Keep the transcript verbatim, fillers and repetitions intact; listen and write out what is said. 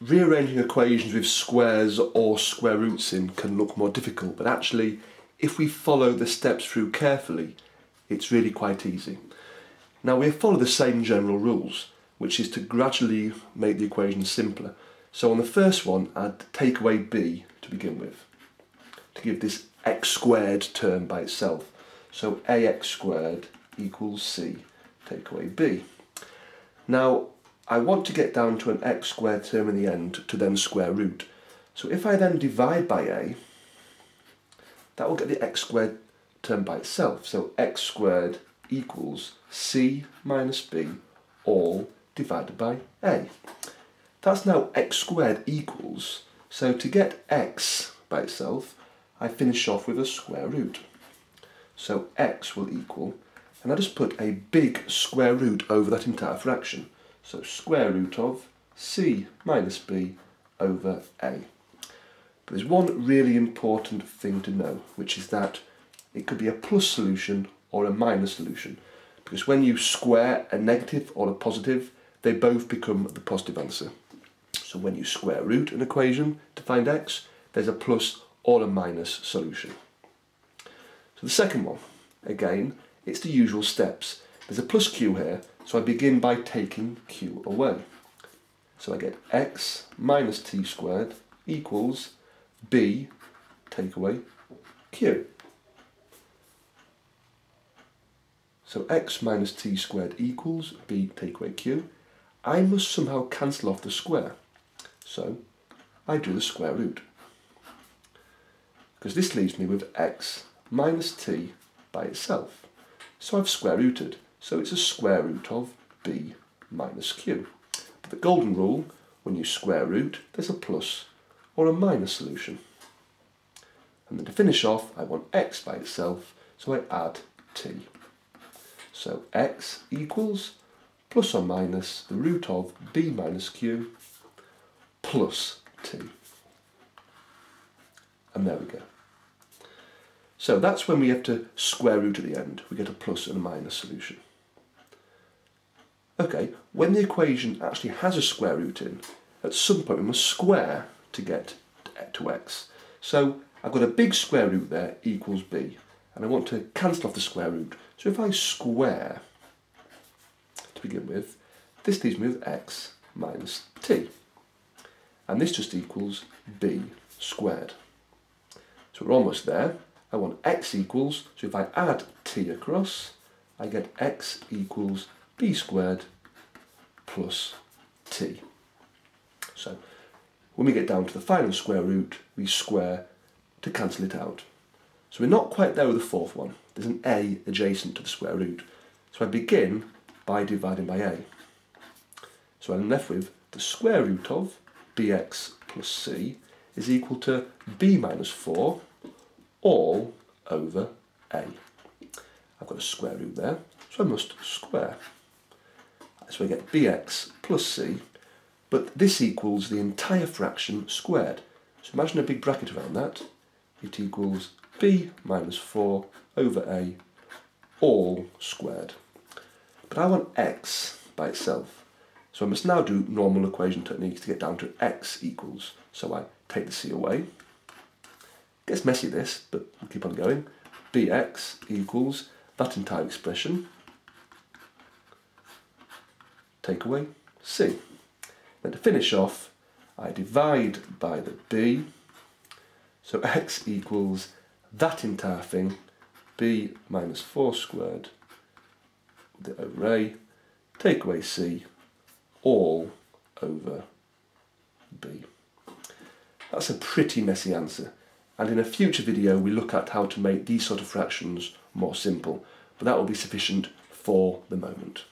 rearranging equations with squares or square roots in can look more difficult, but actually if we follow the steps through carefully, it's really quite easy. Now we follow the same general rules, which is to gradually make the equation simpler. So on the first one, I'd take away b to begin with, to give this x squared term by itself. So ax squared equals c, take away b. Now I want to get down to an x squared term in the end to then square root. So if I then divide by a, that will get the x squared term by itself. So x squared equals c minus b all divided by a. That's now x squared equals, so to get x by itself, I finish off with a square root. So x will equal, and I just put a big square root over that entire fraction. So square root of c minus b over a. But there's one really important thing to know, which is that it could be a plus solution or a minus solution, because when you square a negative or a positive, they both become the positive answer. So when you square root an equation to find x, there's a plus or a minus solution. So the second one, again, it's the usual steps. There's a plus q here, so I begin by taking q away. So I get x minus t squared equals b, take away q. So x minus t squared equals b, take away q. I must somehow cancel off the square. So I do the square root, because this leaves me with x minus t by itself. So I've square rooted. So it's a square root of b minus q. But the golden rule, when you square root, there's a plus or a minus solution. And then to finish off, I want x by itself, so I add t. So x equals plus or minus the root of b minus q plus t. And there we go. So that's when we have to square root at the end. We get a plus and a minus solution. Okay, when the equation actually has a square root in, at some point we must square to get to x. So I've got a big square root there equals b, and I want to cancel off the square root. So if I square to begin with, this leaves me with x minus t, and this just equals b squared. So we're almost there. I want x equals, so if I add t across, I get x equals b squared plus t. So when we get down to the final square root, we square to cancel it out. So we're not quite there with the fourth one. There's an a adjacent to the square root. So I begin by dividing by a. So I'm left with the square root of bx plus c is equal to b minus four all over a. I've got a square root there, so I must square. So I get bx plus c, but this equals the entire fraction squared. So imagine a big bracket around that. It equals b minus four over a all squared. But I want x by itself, so I must now do normal equation techniques to get down to x equals. So I take the c away. Gets messy this, but we'll keep on going. Bx equals that entire expression, take away c. Then to finish off, I divide by the b, so x equals that entire thing, b minus four squared over a, take away c, all over b. That's a pretty messy answer. And in a future video we look at how to make these sort of fractions more simple, but that will be sufficient for the moment.